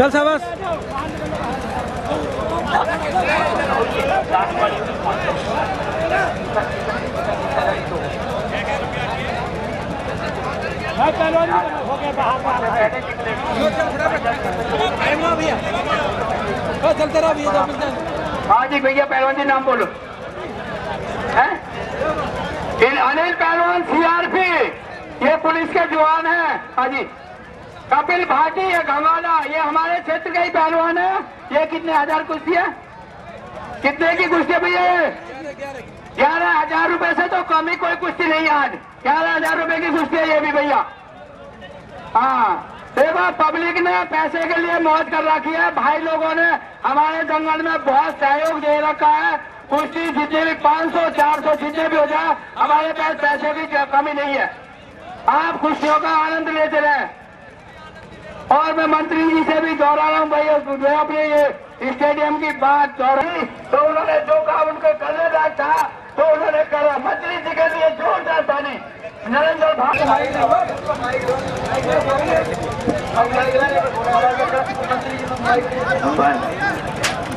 चल शाबाश। हो गया बाहर चलते रहो भैया। हाँ जी भैया पहलवान जी नाम बोलो। अनिल पहलवान सीआरपी ये पुलिस के जवान हैं। हाँ जी कपिल भाटी ये घमाना ये हमारे क्षेत्र के ही पहलवान है। ये कितने हजार कुश्ती है? कितने की कुश्ती है भैया? 11,000 रुपए से तो कम ही कोई कुश्ती नहीं आज। 11,000 रुपए की कुश्ती है ये भी भैया। हाँ देखो पब्लिक ने पैसे के लिए मौज कर रखी है। भाई लोगों ने हमारे जंगल में बहुत सहयोग दे रखा है। कुश्ती जितने भी 500, 400 जितने भी हो जाए हमारे पास पैसों की कमी नहीं है। आप कुश्तियों का आनंद लेते रहे। और मैं मंत्री जी से भी दोहरा रहा हूँ भैया मैं अपने ये स्टेडियम की बात दोहराई तो उन्होंने जो कहा उनके करने लायक था तो उन्होंने करा। मंत्री जी के लिए जोरदार ताली नरेंद्र भाटी।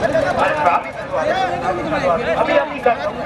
अभी अभी कर दूंगा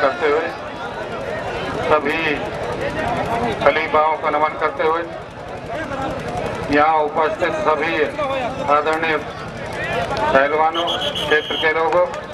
करते हुए सभी खलीफाओं को नमन करते हुए यहाँ उपस्थित सभी आदरणीय पहलवानों क्षेत्र के लोगों